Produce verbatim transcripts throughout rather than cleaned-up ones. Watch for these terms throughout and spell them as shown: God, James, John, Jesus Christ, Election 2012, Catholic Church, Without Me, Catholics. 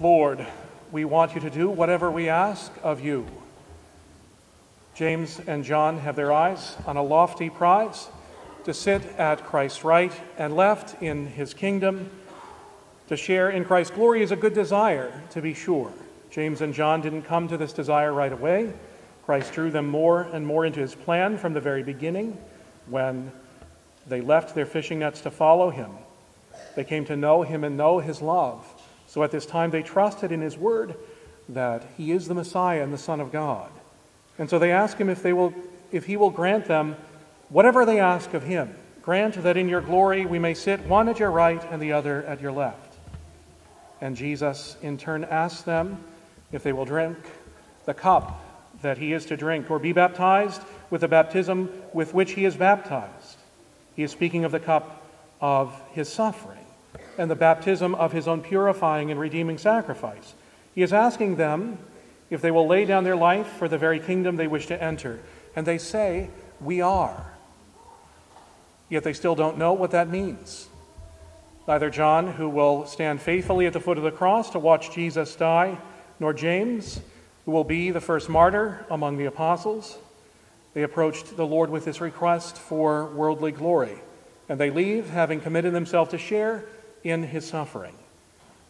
Lord, we want you to do whatever we ask of you. James and John have their eyes on a lofty prize, to sit at Christ's right and left in his kingdom. To share in Christ's glory is a good desire, to be sure. James and John didn't come to this desire right away. Christ drew them more and more into his plan from the very beginning when they left their fishing nets to follow him. They came to know him and know his love. So at this time they trusted in his word that he is the Messiah and the Son of God. And so they ask him if they will, if he will grant them whatever they ask of him. Grant that in your glory we may sit one at your right and the other at your left. And Jesus in turn asks them if they will drink the cup that he is to drink, or be baptized with the baptism with which he is baptized. He is speaking of the cup of his suffering and the baptism of his own purifying and redeeming sacrifice. He is asking them if they will lay down their life for the very kingdom they wish to enter. And they say, "We are." Yet they still don't know what that means. Neither John, who will stand faithfully at the foot of the cross to watch Jesus die, nor James, who will be the first martyr among the apostles. They approached the Lord with this request for worldly glory, and they leave having committed themselves to share in his suffering.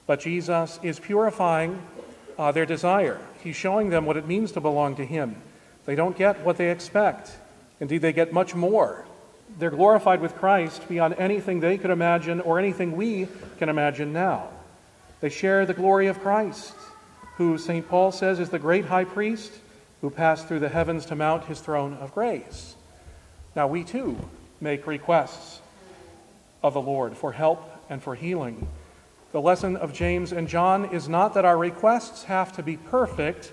But Jesus is purifying uh, their desire. He's showing them what it means to belong to him. They don't get what they expect. Indeed, they get much more. They're glorified with Christ beyond anything they could imagine or anything we can imagine now. They share the glory of Christ, who Saint Paul says is the great high priest who passed through the heavens to mount his throne of grace. Now we too make requests of the Lord for help and for healing. The lesson of James and John is not that our requests have to be perfect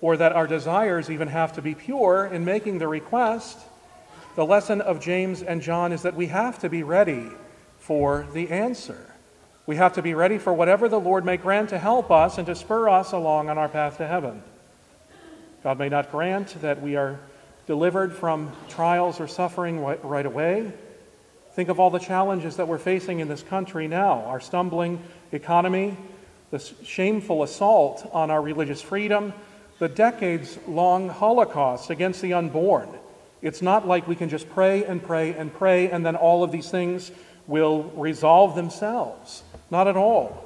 or that our desires even have to be pure in making the request. The lesson of James and John is that we have to be ready for the answer. We have to be ready for whatever the Lord may grant to help us and to spur us along on our path to heaven. God may not grant that we are delivered from trials or suffering right away. Think of all the challenges that we're facing in this country now. Our stumbling economy, the shameful assault on our religious freedom, the decades-long Holocaust against the unborn. It's not like we can just pray and pray and pray and then all of these things will resolve themselves. Not at all.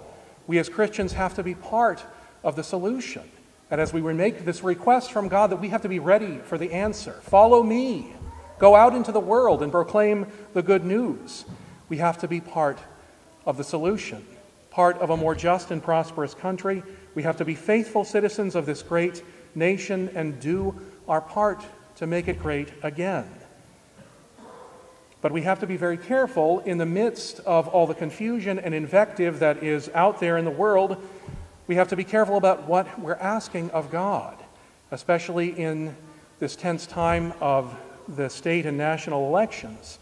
We as Christians have to be part of the solution. And as we make this request from God, that we have to be ready for the answer. Follow me. Go out into the world and proclaim the good news. We have to be part of the solution, part of a more just and prosperous country. We have to be faithful citizens of this great nation and do our part to make it great again. But we have to be very careful in the midst of all the confusion and invective that is out there in the world. We have to be careful about what we're asking of God, especially in this tense time of the state and national elections.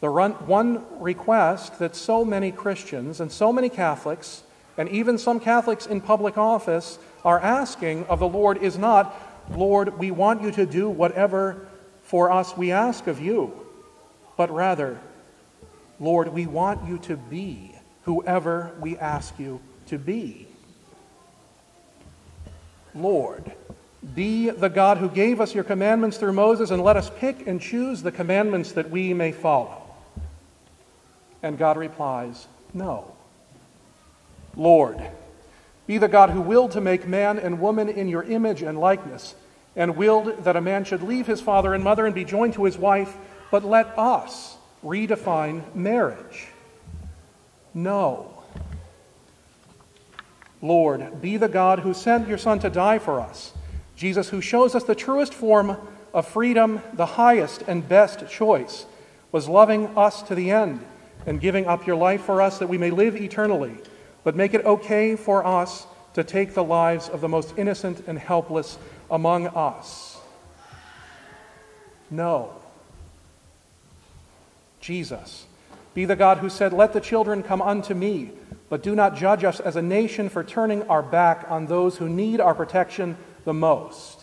The run, one request that so many Christians and so many Catholics, and even some Catholics in public office, are asking of the Lord is not, "Lord, we want you to do whatever for us we ask of you," but rather, "Lord, we want you to be whoever we ask you to be. Lord, be the God who gave us your commandments through Moses, and let us pick and choose the commandments that we may follow." And God replies, "No. Lord, be the God who willed to make man and woman in your image and likeness, and willed that a man should leave his father and mother and be joined to his wife, but let us redefine marriage. No. Lord, be the God who sent your Son to die for us, Jesus, who shows us the truest form of freedom, the highest and best choice, was loving us to the end and giving up your life for us that we may live eternally, but make it okay for us to take the lives of the most innocent and helpless among us. No. Jesus, be the God who said, let the children come unto me, but do not judge us as a nation for turning our back on those who need our protection the most.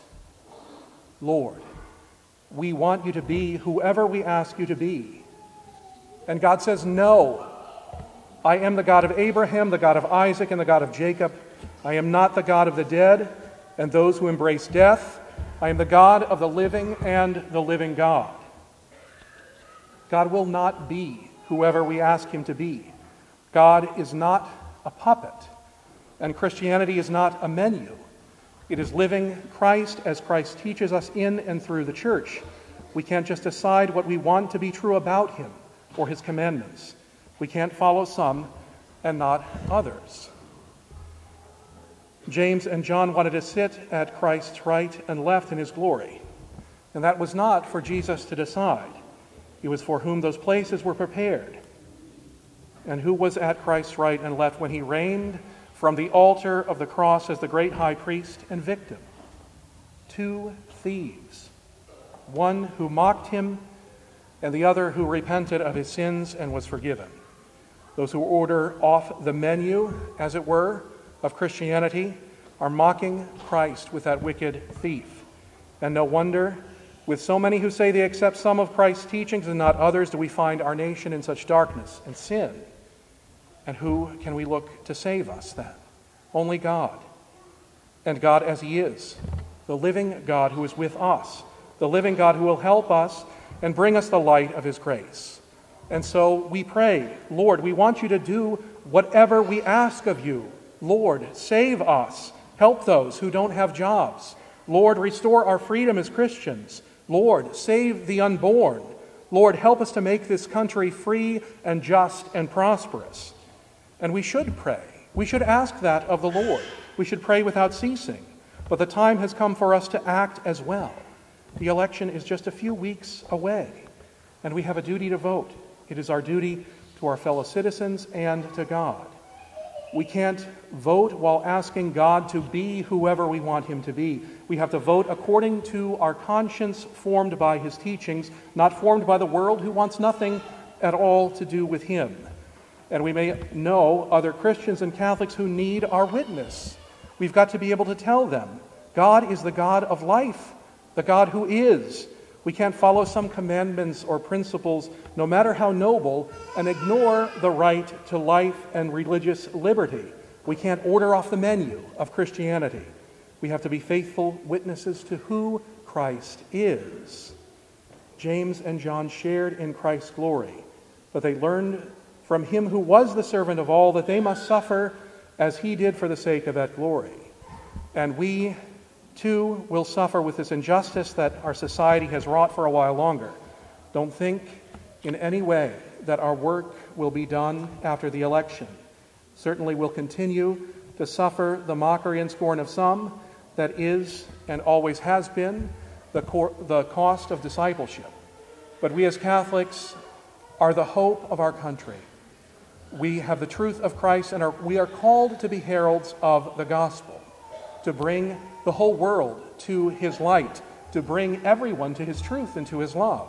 Lord, we want you to be whoever we ask you to be." And God says, "No. I am the God of Abraham, the God of Isaac, and the God of Jacob. I am not the God of the dead and those who embrace death. I am the God of the living and the living God. God will not be whoever we ask him to be. God is not a puppet, and Christianity is not a menu. It is living Christ as Christ teaches us in and through the church. We can't just decide what we want to be true about him or his commandments. We can't follow some and not others. James and John wanted to sit at Christ's right and left in his glory, and that was not for Jesus to decide. It was for whom those places were prepared. And who was at Christ's right and left when he reigned from the altar of the cross as the great high priest and victim? Two thieves, one who mocked him and the other who repented of his sins and was forgiven. Those who order off the menu, as it were, of Christianity are mocking Christ with that wicked thief. And no wonder, with so many who say they accept some of Christ's teachings and not others, do we find our nation in such darkness and sin. And who can we look to save us then? Only God. And God as he is, the living God who is with us, the living God who will help us and bring us the light of his grace. And so we pray, Lord, we want you to do whatever we ask of you. Lord, save us. Help those who don't have jobs. Lord, restore our freedom as Christians. Lord, save the unborn. Lord, help us to make this country free and just and prosperous. And we should pray. We should ask that of the Lord. We should pray without ceasing. But the time has come for us to act as well. The election is just a few weeks away, and we have a duty to vote. It is our duty to our fellow citizens and to God. We can't vote while asking God to be whoever we want him to be. We have to vote according to our conscience, formed by his teachings, not formed by the world, who wants nothing at all to do with him. And we may know other Christians and Catholics who need our witness. We've got to be able to tell them, God is the God of life, the God who is. We can't follow some commandments or principles, no matter how noble, and ignore the right to life and religious liberty. We can't order off the menu of Christianity. We have to be faithful witnesses to who Christ is. James and John shared in Christ's glory, but they learned from him who was the servant of all that they must suffer as he did for the sake of that glory. And we Two, will suffer with this injustice that our society has wrought for a while longer. Don't think in any way that our work will be done after the election. Certainly we'll continue to suffer the mockery and scorn of some. That is and always has been the, cor- the cost of discipleship. But we as Catholics are the hope of our country. We have the truth of Christ, and are, we are called to be heralds of the gospel, to bring the whole world to his light, to bring everyone to his truth and to his love.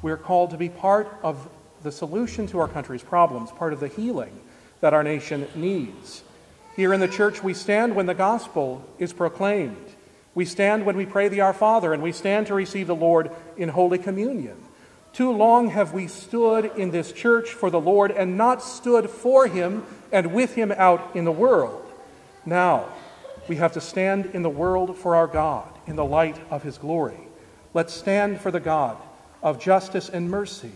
We're called to be part of the solution to our country's problems, part of the healing that our nation needs. Here in the church, we stand when the gospel is proclaimed. We stand when we pray the Our Father, and we stand to receive the Lord in Holy Communion. Too long have we stood in this church for the Lord and not stood for him and with him out in the world. Now, we have to stand in the world for our God, in the light of his glory. Let's stand for the God of justice and mercy,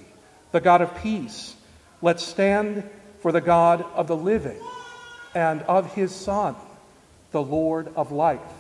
the God of peace. Let's stand for the God of the living and of his Son, the Lord of life.